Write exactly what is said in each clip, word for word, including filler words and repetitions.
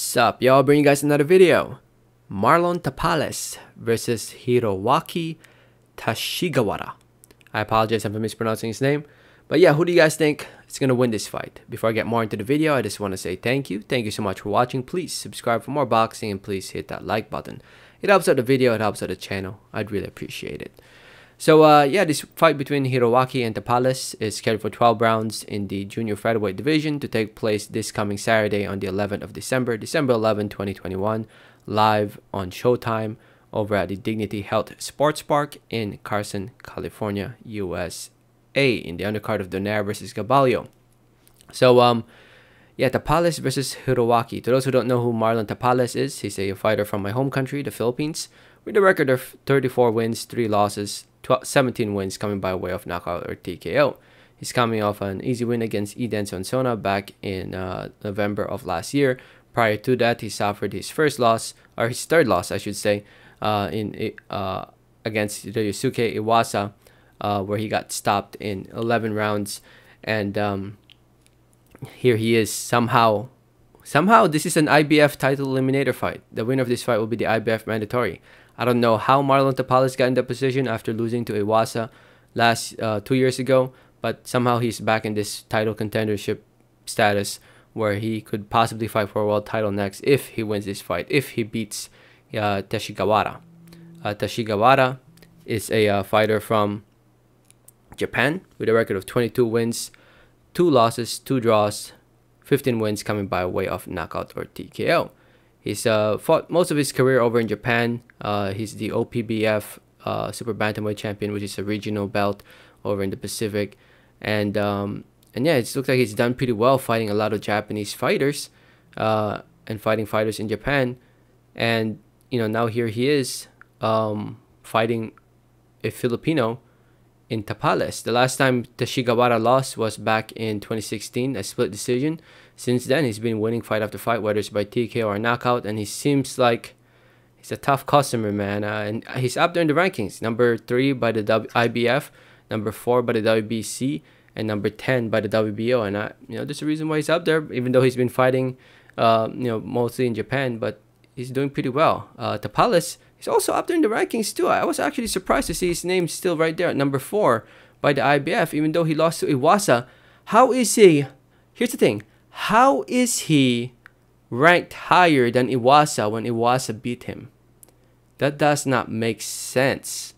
Sup y'all, bring you guys another video. Marlon Tapales versus Hiroaki Teshigawara. I apologize if I'm mispronouncing his name. But yeah, who do you guys think is going to win this fight? Before I get more into the video, I just want to say thank you. Thank you so much for watching. Please subscribe for more boxing and please hit that like button. It helps out the video, it helps out the channel. I'd really appreciate it. So uh, yeah, this fight between Hiroaki and Tapales is scheduled for twelve rounds in the junior featherweight division to take place this coming Saturday on the eleventh of December, December eleventh, twenty twenty-one, live on Showtime over at the Dignity Health Sports Park in Carson, California, U S A, in the undercard of Donaire versus Gabalio. So um, yeah, Tapales versus Hiroaki. To those who don't know who Marlon Tapales is, he's a fighter from my home country, the Philippines, with a record of thirty-four wins, three losses, seventeen wins coming by way of knockout or T K O. He's coming off an easy win against Edenson Sosa back in uh, November of last year. Prior to that, he suffered his first loss, or his third loss, I should say, uh, in uh, against Ryusuke Iwasa, uh, where he got stopped in eleven rounds. And um, here he is somehow. Somehow, this is an I B F title eliminator fight. The winner of this fight will be the I B F mandatory. I don't know how Marlon Tapales got in that position after losing to Iwasa last uh, two years ago, but somehow he's back in this title contendership status where he could possibly fight for a world title next if he wins this fight, if he beats uh, Teshigawara. Uh, Teshigawara is a uh, fighter from Japan with a record of twenty-two wins, two losses, two draws, fifteen wins coming by way of knockout or T K O. He's uh, fought most of his career over in Japan. Uh, he's the O P B F uh, Super Bantamweight Champion, which is a regional belt over in the Pacific. And um, and yeah, it's looked like he's done pretty well fighting a lot of Japanese fighters uh, and fighting fighters in Japan. And you know, now here he is um, fighting a Filipino in Tapales. The last time Teshigawara lost was back in twenty sixteen, a split decision. Since then, he's been winning fight after fight, whether it's by T K O or knockout, and he seems like he's a tough customer, man. Uh, and he's up there in the rankings, number three by the I B F, number four by the W B C, and number ten by the W B O. And I, you know, there's a reason why he's up there, even though he's been fighting, uh, you know, mostly in Japan, but he's doing pretty well. Uh, Tapales, he's also up there in the rankings too. I was actually surprised to see his name still right there at number four by the I B F, even though he lost to Iwasa. How is he? Here's the thing. How is he ranked higher than Iwasa when Iwasa beat him? That does not make sense.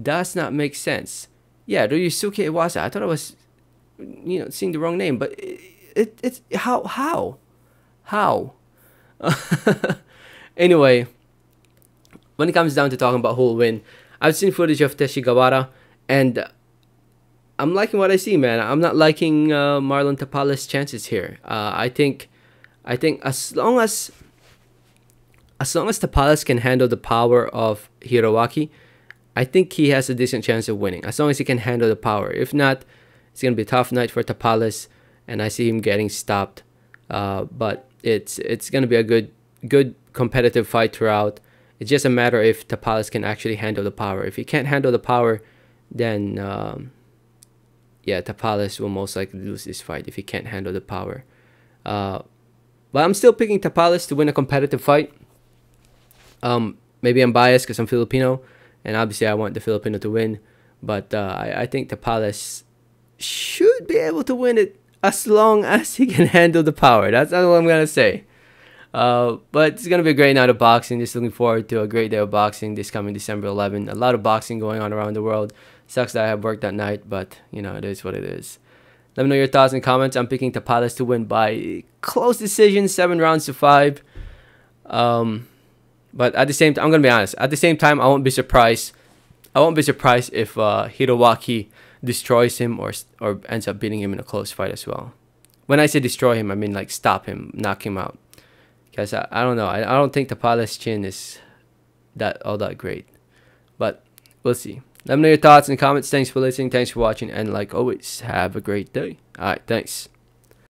Does not make sense. Yeah, Ryusuke Iwasa. I thought I was, you know, seeing the wrong name, but it, it it's how how how. Anyway. When it comes down to talking about who will win, I've seen footage of Teshigawara, and I'm liking what I see, man. I'm not liking uh, Marlon Tapales' chances here. Uh, I think, I think as long as, as long as Tapales can handle the power of Hiroaki, I think he has a decent chance of winning. As long as he can handle the power. If not, it's gonna be a tough night for Tapales, and I see him getting stopped. Uh, but it's it's gonna be a good good competitive fight throughout. It's just a matter if Tapales can actually handle the power. If he can't handle the power, then um, yeah, Tapales will most likely lose this fight if he can't handle the power. Uh, but I'm still picking Tapales to win a competitive fight. Um, maybe I'm biased because I'm Filipino, and obviously I want the Filipino to win. But uh, I, I think Tapales should be able to win it as long as he can handle the power. That's all I'm gonna say. Uh, but it's going to be a great night of boxing. Just looking forward to a great day of boxing this coming December eleventh. A lot of boxing going on around the world. Sucks that I have work that night, but, you know, it is what it is. Let me know your thoughts and comments. I'm picking Tapales to win by close decision, seven rounds to five. Um, but at the same time, I'm going to be honest. At the same time, I won't be surprised. I won't be surprised if uh, Hiroaki destroys him or, or ends up beating him in a close fight as well. When I say destroy him, I mean, like, stop him, knock him out. Because I, I don't know. I, I don't think Tapales' chin is that all that great. But we'll see. Let me know your thoughts and comments. Thanks for listening. Thanks for watching. And like always, have a great day. Alright, thanks.